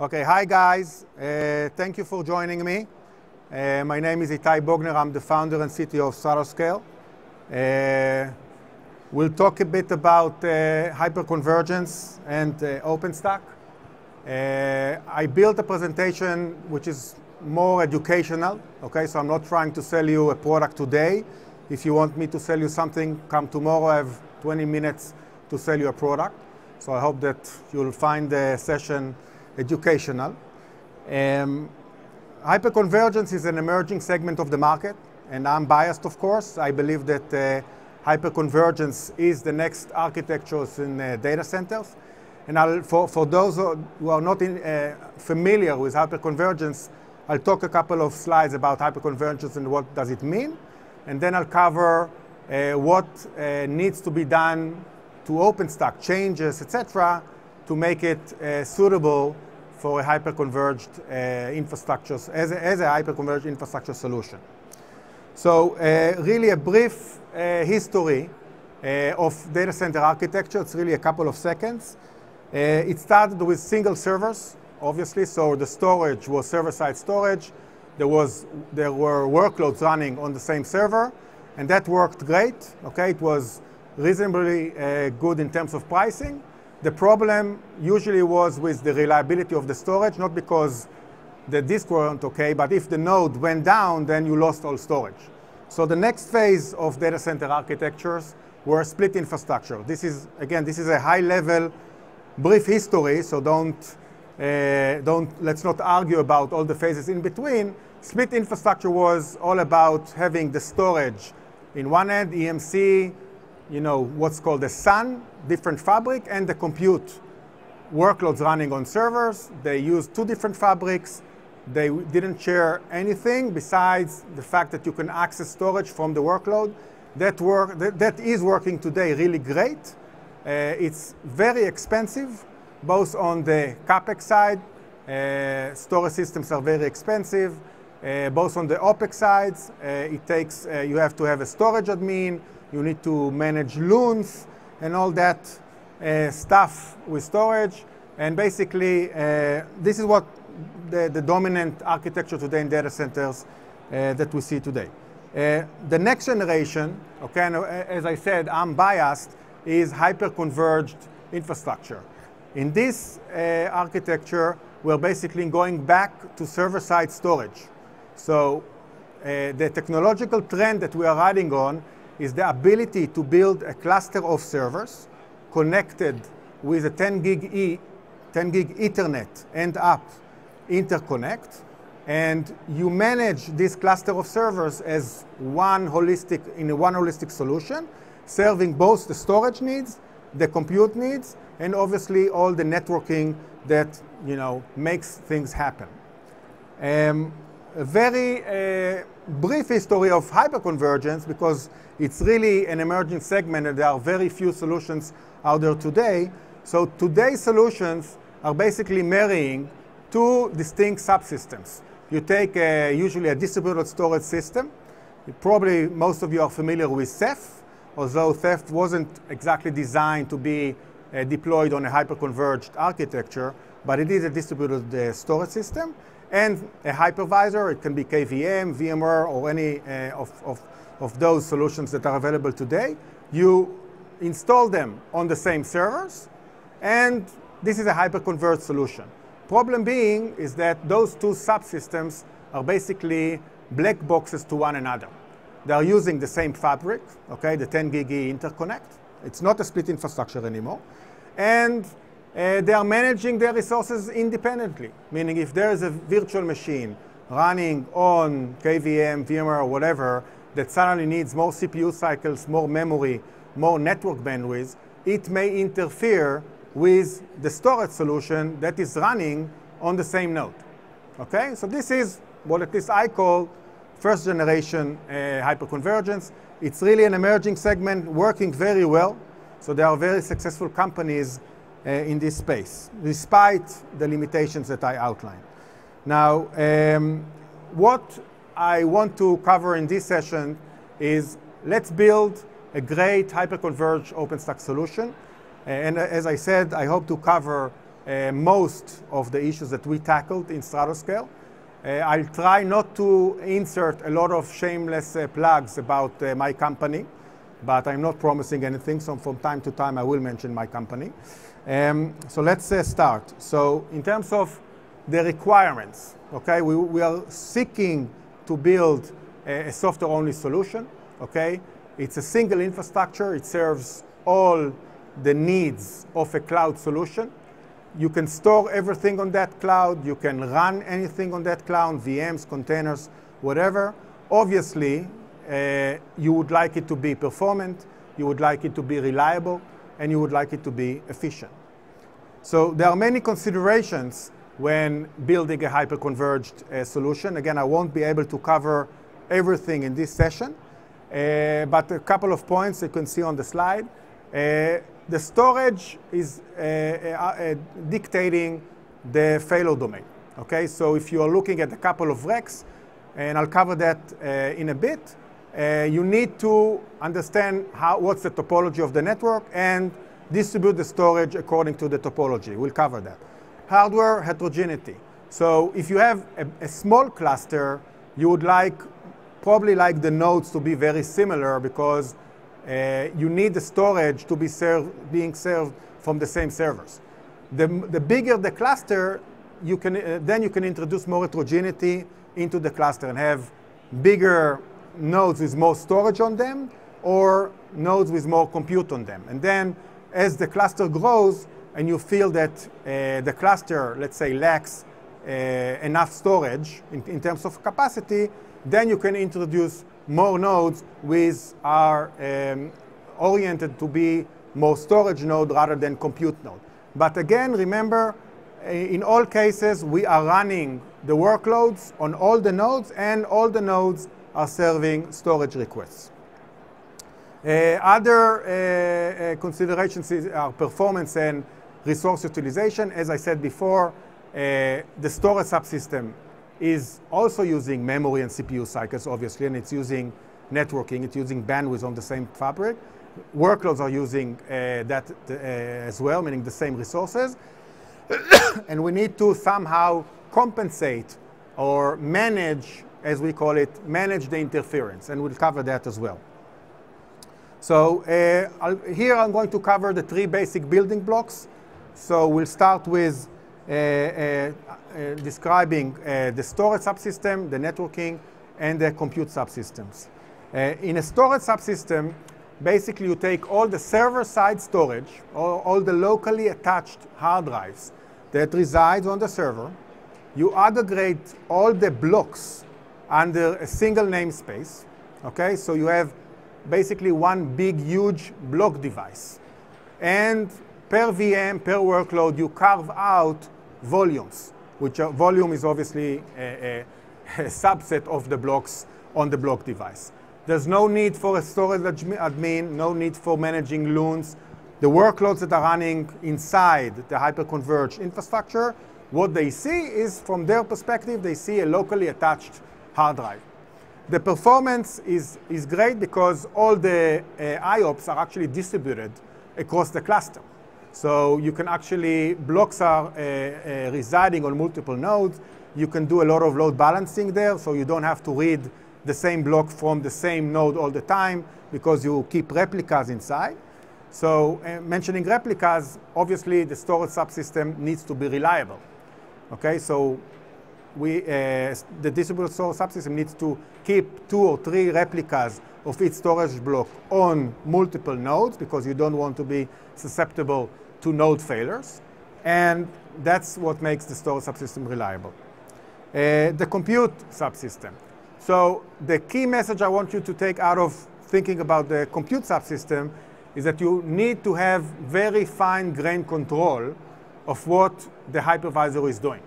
Okay, hi guys. Thank you for joining me. My name is Itai Bogner. I'm the founder and CTO of Saroscale. We'll talk a bit about hyper-convergence and OpenStack. I built a presentation which is more educational. Okay, so I'm not trying to sell you a product today. If you want me to sell you something, come tomorrow. I have 20 minutes to sell you a product. So I hope that you'll find the session educational. Hyperconvergence is an emerging segment of the market, and I'm biased, of course. I believe that hyperconvergence is the next architectures in data centers. And for those who are not familiar with hyperconvergence, I'll talk a couple of slides about hyperconvergence and what does it mean. And then I'll cover what needs to be done to OpenStack, changes, etc., to make it suitable for a hyper-converged infrastructure, as a hyper-converged infrastructure solution. So really a brief history of data center architecture. It's really a couple of seconds. It started with single servers, obviously, so the storage was server-side storage. There were workloads running on the same server, and that worked great. Okay, it was reasonably good in terms of pricing. The problem usually was with the reliability of the storage, not because the disks weren't okay, but if the node went down, then you lost all storage. So the next phase of data center architectures were split infrastructure. This is a high-level, brief history. So let's not argue about all the phases in between. Split infrastructure was all about having the storage in one end, EMC, you know, what's called the SAN, different fabric, and the compute workloads running on servers. They used two different fabrics. They didn't share anything besides the fact that you can access storage from the workload. That is working today really great. It's very expensive, both on the CapEx side. Storage systems are very expensive. Both on the OpEx sides, you have to have a storage admin. You need to manage loons and all that stuff with storage. And basically, this is what the dominant architecture today in data centers that we see today. The next generation, okay, and as I said, I'm biased, is hyper-converged infrastructure. In this architecture, we're basically going back to server-side storage. So the technological trend that we are riding on is the ability to build a cluster of servers connected with a 10 gig Ethernet and up interconnect. And you manage this cluster of servers as one holistic solution, serving both the storage needs, the compute needs, and obviously all the networking that, you know, makes things happen. A very brief history of hyperconvergence, because it's really an emerging segment and there are very few solutions out there today. So today's solutions are basically marrying two distinct subsystems. You take usually a distributed storage system. Probably most of you are familiar with Ceph, although Ceph wasn't exactly designed to be deployed on a hyperconverged architecture, but it is a distributed storage system. And a hypervisor, it can be KVM, VMware, or any of those solutions that are available today. You install them on the same servers, and this is a hyper-converged solution. Problem being is that those two subsystems are basically black boxes to one another. They are using the same fabric, okay, the 10 gig interconnect. It's not a split infrastructure anymore. And they are managing their resources independently, meaning if there is a virtual machine running on KVM, VMware, or whatever, that suddenly needs more CPU cycles, more memory, more network bandwidth, it may interfere with the storage solution that is running on the same node. Okay, so this is what at least I call first generation hyperconvergence. It's really an emerging segment working very well, so there are very successful companies in this space, despite the limitations that I outlined. Now, what I want to cover in this session is let's build a great hyper-converged OpenStack solution. And as I said, I hope to cover most of the issues that we tackled in Stratoscale. I'll try not to insert a lot of shameless plugs about my company, but I'm not promising anything, so from time to time I will mention my company. So let's start. So in terms of the requirements, okay, we are seeking to build a software-only solution, okay? It's a single infrastructure. It serves all the needs of a cloud solution. You can store everything on that cloud. You can run anything on that cloud, VMs, containers, whatever. Obviously, you would like it to be performant, you would like it to be reliable, and you would like it to be efficient. So there are many considerations when building a hyper-converged solution. Again, I won't be able to cover everything in this session, but a couple of points you can see on the slide. The storage is dictating the payload domain. Okay, so if you are looking at a couple of racks, and I'll cover that in a bit, you need to understand what's the topology of the network and distribute the storage according to the topology. We'll cover that. Hardware heterogeneity. So if you have a small cluster, you would probably like the nodes to be very similar, because you need the storage to be being served from the same servers. The bigger the cluster, you can, then you can introduce more heterogeneity into the cluster and have bigger nodes with more storage on them, or nodes with more compute on them. And then as the cluster grows and you feel that the cluster, let's say, lacks enough storage in terms of capacity, then you can introduce more nodes which are oriented to be more storage node rather than compute node. But again, remember, in all cases, we are running the workloads on all the nodes, and all the nodes are serving storage requests. Other considerations are performance and resource utilization. As I said before, the storage subsystem is also using memory and CPU cycles, obviously, and it's using networking, it's using bandwidth on the same fabric. Workloads are using that as well, meaning the same resources. And we need to somehow compensate or manage, as we call it, manage the interference, and we'll cover that as well. So here I'm going to cover the three basic building blocks. So we'll start with describing the storage subsystem, the networking, and the compute subsystems. In a storage subsystem, basically you take all the server-side storage, or all the locally attached hard drives that resides on the server. You aggregate all the blocks under a single namespace. Okay, so you have basically one big, huge block device. And per VM, per workload, you carve out volumes, which are, volume is obviously a subset of the blocks on the block device. There's no need for a storage admin, no need for managing loons. The workloads that are running inside the hyper-converged infrastructure, what they see is, from their perspective, they see a locally attached hard drive. The performance is great because all the IOPS are actually distributed across the cluster. So you can actually, blocks are residing on multiple nodes. You can do a lot of load balancing there, so you don't have to read the same block from the same node all the time because you keep replicas inside. So mentioning replicas, obviously the storage subsystem needs to be reliable. Okay, so the distributed storage subsystem needs to keep 2 or 3 replicas of each storage block on multiple nodes because you don't want to be susceptible to node failures. And that's what makes the storage subsystem reliable. The compute subsystem. So the key message I want you to take out of thinking about the compute subsystem is that you need to have very fine-grained control of what the hypervisor is doing.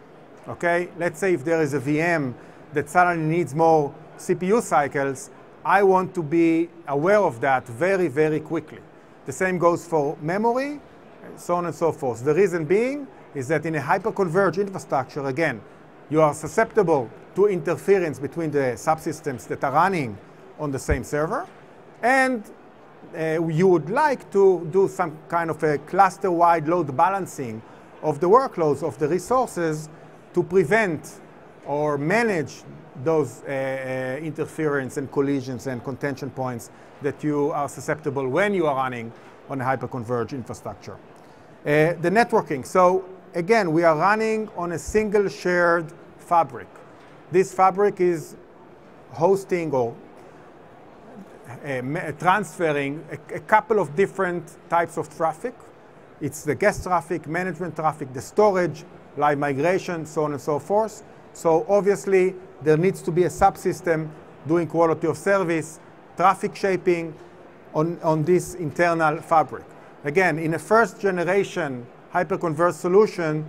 Okay, let's say if there is a VM that suddenly needs more CPU cycles, I want to be aware of that very, very quickly. The same goes for memory, so on and so forth. The reason being is that in a hyper-converged infrastructure, again, you are susceptible to interference between the subsystems that are running on the same server, and you would like to do some kind of a cluster-wide load balancing of the workloads, of the resources, to prevent or manage those interference and collisions and contention points that you are susceptible when you are running on a hyper-converged infrastructure. The networking. So again, we are running on a single shared fabric. This fabric is hosting or transferring a couple of different types of traffic. It's the guest traffic, management traffic, the storage, live migration, so on and so forth. So obviously, there needs to be a subsystem doing quality of service, traffic shaping on this internal fabric. Again, in a first generation hyper-converged solution,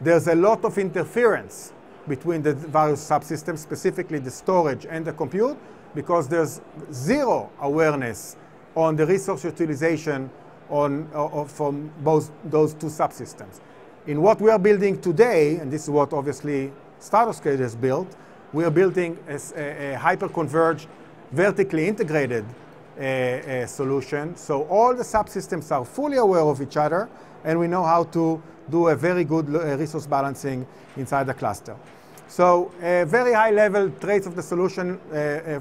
there's a lot of interference between the various subsystems, specifically the storage and the compute, because there's zero awareness on the resource utilization from both those two subsystems. In what we are building today, and this is what obviously Stratoscale has built, we are building a hyper-converged, vertically integrated solution. So all the subsystems are fully aware of each other, and we know how to do a very good resource balancing inside the cluster. So very high-level traits of the solution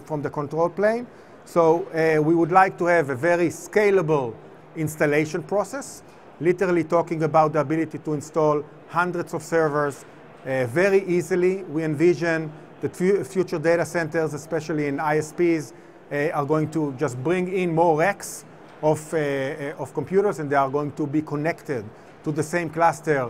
from the control plane. So we would like to have a very scalable installation process, literally talking about the ability to install hundreds of servers very easily. We envision that future data centers, especially in ISPs, are going to just bring in more racks of computers, and they are going to be connected to the same cluster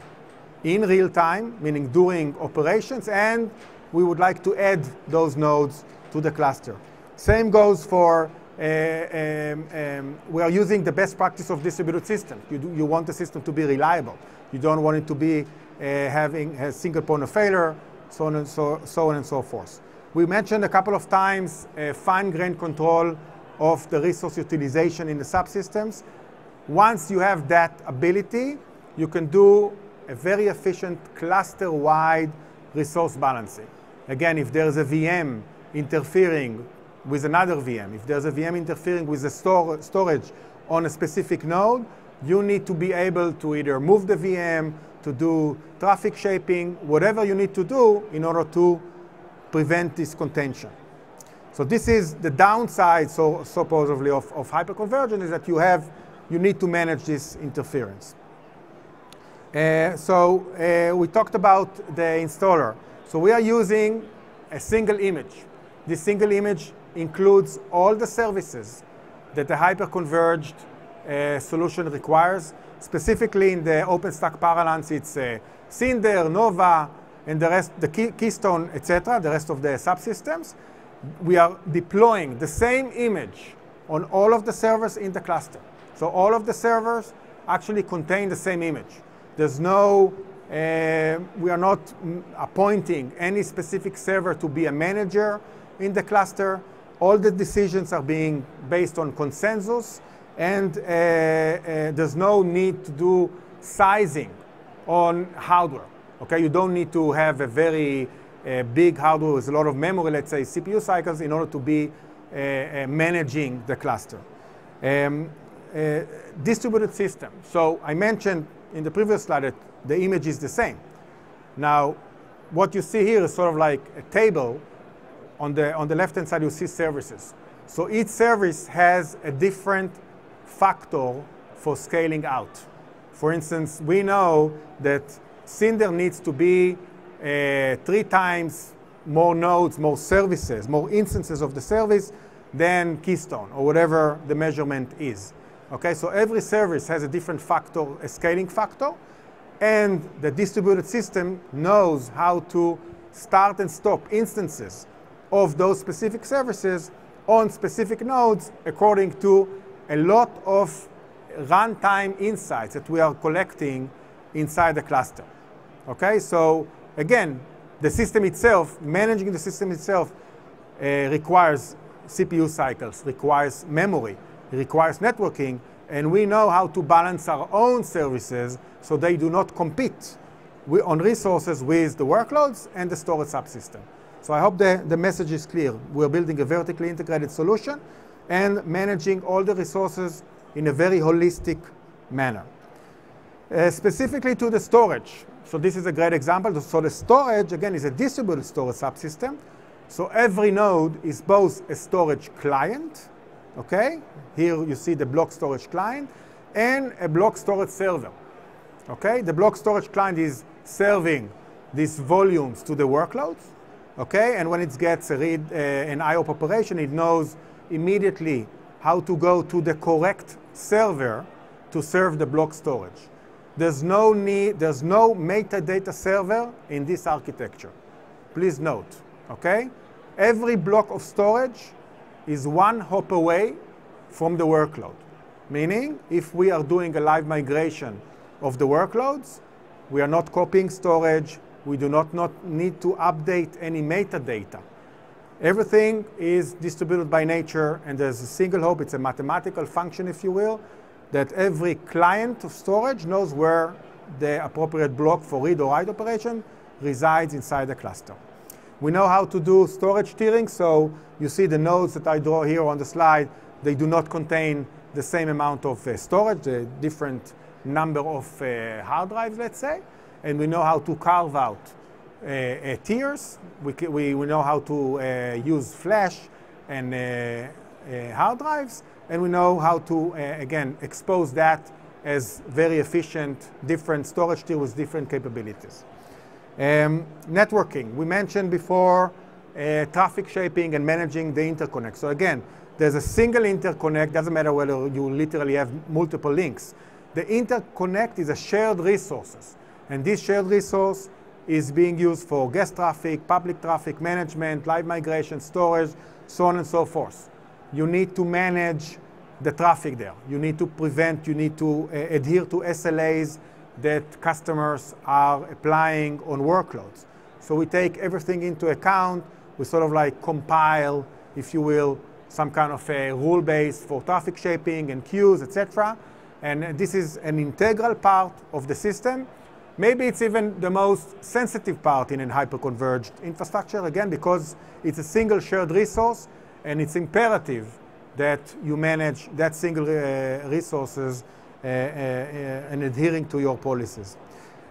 in real time, meaning during operations, and we would like to add those nodes to the cluster. Same goes for, we are using the best practice of distributed systems. You want the system to be reliable. You don't want it to be having a single point of failure, so on and so forth. We mentioned a couple of times fine-grained control of the resource utilization in the subsystems. Once you have that ability, you can do a very efficient cluster-wide resource balancing. Again, if there's a VM interfering with another VM, if there's a VM interfering with the storage on a specific node, you need to be able to either move the VM, to do traffic shaping, whatever you need to do in order to prevent this contention. So this is the downside, so supposedly, of hyperconvergence, is that you need to manage this interference. We talked about the installer. So we are using a single image. This single image includes all the services that the hyper-converged solution requires. Specifically in the OpenStack parlance, it's Cinder, Nova, and the rest, the Keystone, etc., the rest of the subsystems. We are deploying the same image on all of the servers in the cluster. So all of the servers actually contain the same image. There's no, we are not appointing any specific server to be a manager in the cluster. All the decisions are being based on consensus, and there's no need to do sizing on hardware. Okay, you don't need to have a very big hardware with a lot of memory, let's say CPU cycles, in order to be managing the cluster. Distributed system. So I mentioned in the previous slide that the image is the same. Now, what you see here is sort of like a table. On the left-hand side, you see services. So each service has a different factor for scaling out. For instance, we know that Cinder needs to be 3 times more nodes, more services, more instances of the service than Keystone, or whatever the measurement is. Okay, so every service has a different factor, a scaling factor, and the distributed system knows how to start and stop instances of those specific services on specific nodes according to a lot of runtime insights that we are collecting inside the cluster. Okay, so again, the system itself, managing the system itself requires CPU cycles, requires memory, requires networking, and we know how to balance our own services so they do not compete on resources with the workloads and the storage subsystem. So I hope the message is clear. We're building a vertically integrated solution and managing all the resources in a very holistic manner. specifically to the storage. So this is a great example. So the storage, again, is a distributed storage subsystem. So every node is both a storage client, okay? Here you see the block storage client, and a block storage server, okay? The block storage client is serving these volumes to the workloads, okay? And when it gets a read, an IOP operation, it knows immediately how to go to the correct server to serve the block storage. There's no metadata server in this architecture. Please note. Okay? Every block of storage is one hop away from the workload. Meaning, if we are doing a live migration of the workloads, we are not copying storage, we do not need to update any metadata. Everything is distributed by nature, and there's a single hop. It's a mathematical function, if you will, that every client of storage knows where the appropriate block for read or write operation resides inside the cluster. We know how to do storage tiering, so you see the nodes that I draw here on the slide, they do not contain the same amount of storage, a different number of hard drives, let's say, and we know how to carve out tiers, we know how to use flash and hard drives, and we know how to, again, expose that as very efficient, different storage tier with different capabilities. Networking, we mentioned before, traffic shaping and managing the interconnect. So again, there's a single interconnect, doesn't matter whether you literally have multiple links. The interconnect is a shared resource, and this shared resource is being used for guest traffic, public traffic management, live migration, storage, so on and so forth. You need to manage the traffic there. You need to prevent, you need to adhere to SLAs that customers are applying on workloads. So we take everything into account. We sort of like compile, if you will, some kind of a rule base for traffic shaping and queues, etc. And this is an integral part of the system. Maybe it's even the most sensitive part in a hyper-converged infrastructure, again, because it's a single shared resource, and it's imperative that you manage that single resources and adhering to your policies.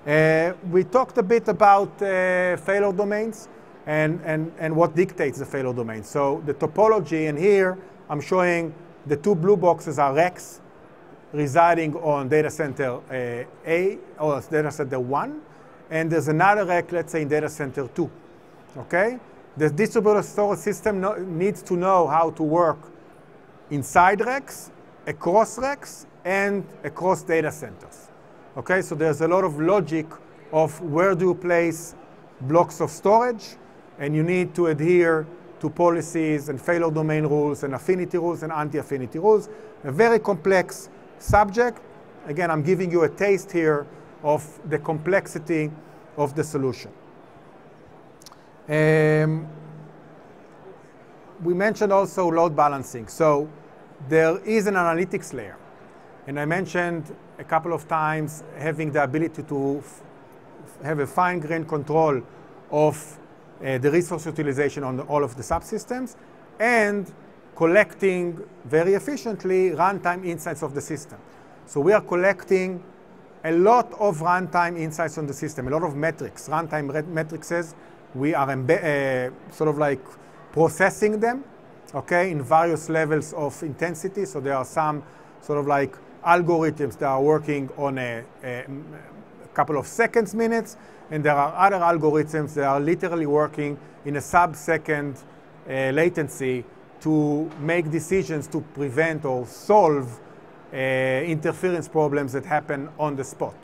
We talked a bit about failure domains and what dictates the failure domain. So the topology, and here I'm showing the two blue boxes are racks residing on data center A, or data center 1, and there's another rack, let's say, in data center 2, okay? The distributed storage system needs to know how to work inside racks, and across data centers. Okay, so there's a lot of logic of where do you place blocks of storage, and you need to adhere to policies and failure domain rules and affinity rules and anti-affinity rules. A very complex subject. Again, I'm giving you a taste here of the complexity of the solution. We mentioned also load balancing. So there is an analytics layer. And I mentioned a couple of times having the ability to have a fine-grained control of the resource utilization on all of the subsystems and collecting very efficiently runtime insights of the system. So we are collecting a lot of runtime insights on the system, a lot of metrics, runtime matrices. We are sort of like processing them, okay, in various levels of intensity. So there are some sort of like algorithms that are working on a couple of seconds, minutes, and there are other algorithms that are literally working in a sub-second latency to make decisions to prevent or solve interference problems that happen on the spot.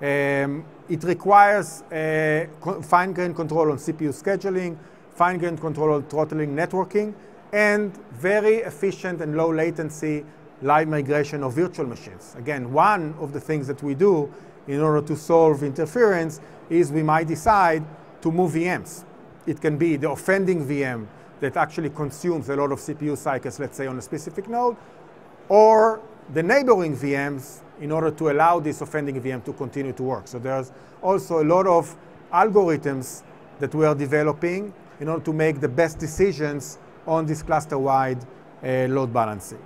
It requires fine-grained control on CPU scheduling, fine-grained control on throttling networking, and very efficient and low latency live migration of virtual machines. Again, one of the things that we do in order to solve interference is we might decide to move VMs. It can be the offending VM that actually consumes a lot of CPU cycles, let's say, on a specific node, or the neighboring VMs in order to allow this offending VM to continue to work. So there's also a lot of algorithms that we are developing in order to make the best decisions on this cluster-wide load balancing.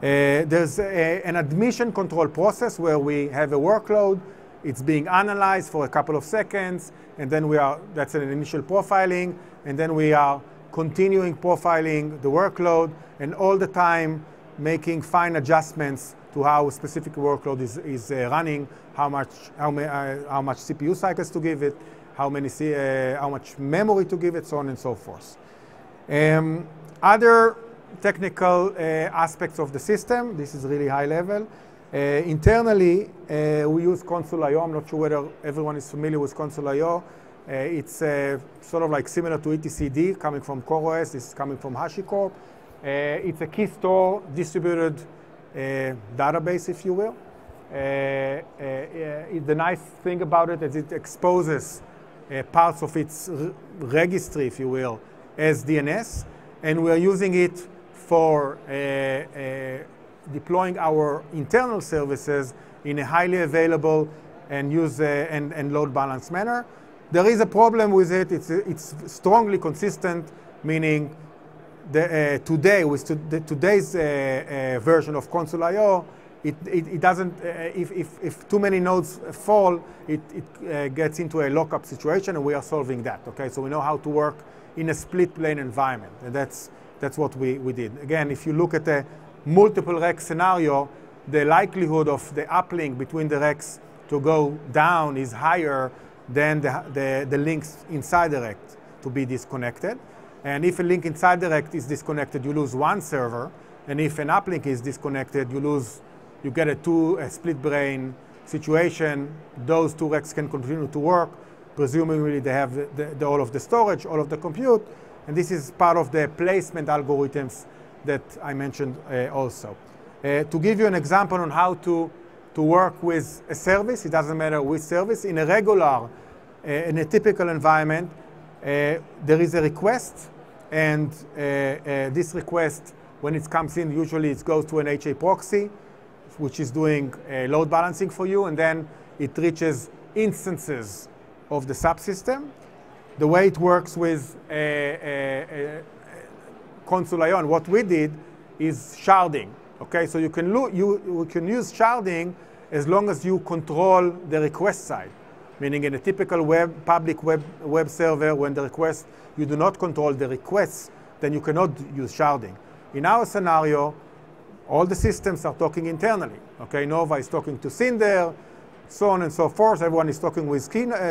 There's an admission control process where we have a workload. It's being analyzed for a couple of seconds, and then that's an initial profiling, and then we are continuing profiling the workload, and all the time making fine adjustments to how a specific workload is running, how much CPU cycles to give it, how much memory to give it, so on and so forth. Other technical aspects of the system, this is really high level. Internally, we use Consul.io. I'm not sure whether everyone is familiar with Consul.io. It's sort of like similar to ETCD, coming from CoreOS. This is coming from HashiCorp. It's a key store distributed database, if you will. The nice thing about it is it exposes parts of its registry, if you will, as DNS, and we're using it for deploying our internal services in a highly available and load balanced manner. There is a problem with it. It's strongly consistent, meaning today's version of Consul.io, it doesn't. If too many nodes fall, it gets into a lockup situation, and we are solving that. Okay, so we know how to work in a split plane environment, and that's what we did. Again, if you look at a multiple rec scenario, the likelihood of the uplink between the recs to go down is higher than the links inside the rec to be disconnected. And if a link inside the rec is disconnected, you lose one server. And if an uplink is disconnected, you get a split brain situation. Those two recs can continue to work. Presumably, they have all of the storage, all of the compute. And this is part of the placement algorithms that I mentioned also. To give you an example on how to work with a service, it doesn't matter which service, in a regular, in a typical environment, there is a request, and this request, when it comes in, usually it goes to an HA proxy, which is doing load balancing for you, and then it reaches instances of the subsystem. The way it works with Consul.io, and what we did is sharding. Okay, so you can use sharding as long as you control the request side. Meaning, in a typical public web server, when the request, you do not control the requests, then you cannot use sharding. In our scenario, all the systems are talking internally. Okay, Nova is talking to Cinder, so on and so forth. Everyone is talking with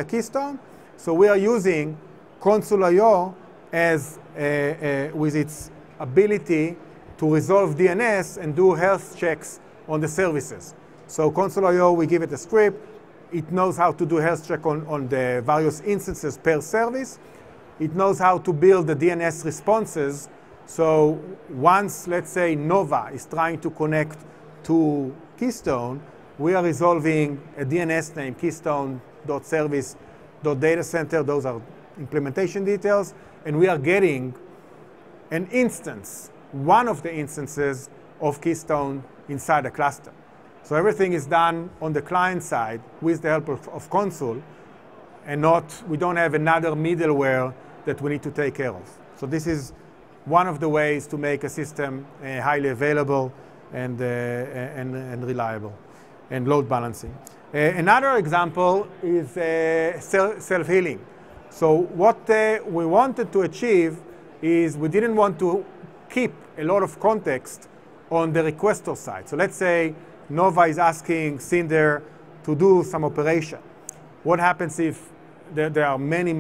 Keystone. So we are using Consul.io as with its ability to resolve DNS and do health checks on the services. So Consul.io, we give it a script. It knows how to do health check on the various instances per service. It knows how to build the DNS responses. So once, let's say, Nova is trying to connect to Keystone, we are resolving a DNS name, keystone.service.datacenter. Those are implementation details. And we are getting an instance, one of the instances of Keystone inside a cluster. So everything is done on the client side with the help of Consul, and we don't have another middleware that we need to take care of. So this is one of the ways to make a system highly available and reliable, and load balancing. Another example is self-healing. So what we wanted to achieve is we didn't want to keep a lot of context on the requester side. So let's say Nova is asking Cinder to do some operation. What happens if there are many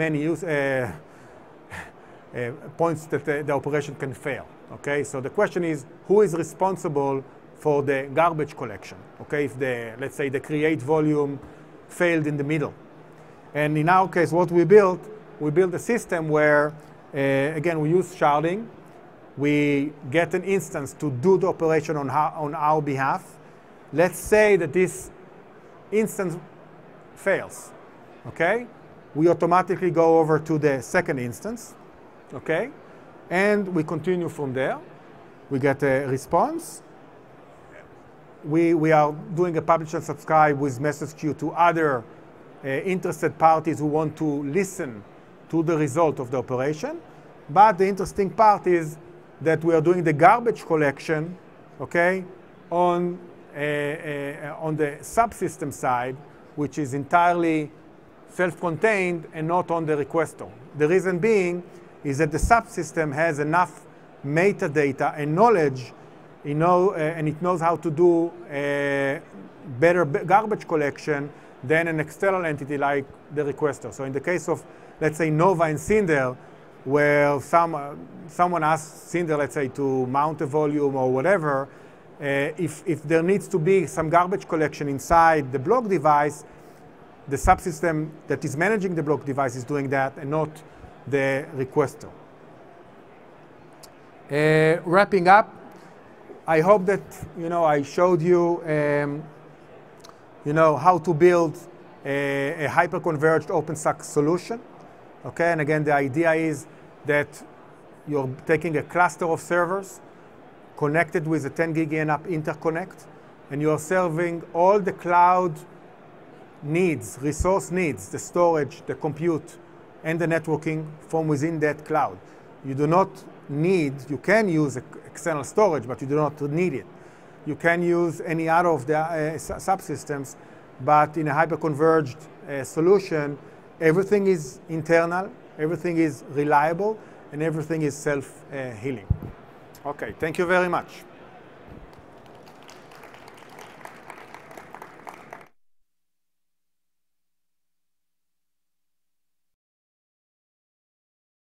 points that the operation can fail? Okay, so the question is, who is responsible for the garbage collection? Okay, if let's say the create volume failed in the middle. And in our case, what we built a system where, again, we use sharding. We get an instance to do the operation on our behalf. Let's say that this instance fails, okay? We automatically go over to the second instance, okay? And we continue from there. We get a response. We are doing a publish and subscribe with message queue to other interested parties who want to listen to the result of the operation. But the interesting part is that we are doing the garbage collection, okay? on the subsystem side, which is entirely self-contained and not on the requester. The reason being is that the subsystem has enough metadata and knowledge, you know, and it knows how to do better garbage collection than an external entity like the requester. So in the case of, let's say, Nova and Cinder, where someone asks Cinder, let's say, to mount a volume or whatever, if there needs to be some garbage collection inside the block device, the subsystem that is managing the block device is doing that and not the requester. Wrapping up, I hope that, you know, I showed you, you know, how to build a hyper-converged OpenStack solution. Okay, and again, the idea is that you're taking a cluster of servers connected with a 10 gig and up interconnect, and you're serving all the cloud needs, resource needs, the storage, the compute, and the networking from within that cloud. You do not need, you can use external storage, but you do not need it. You can use any other of the subsystems, but in a hyper-converged solution, everything is internal, everything is reliable, and everything is self-healing. Okay, thank you very much.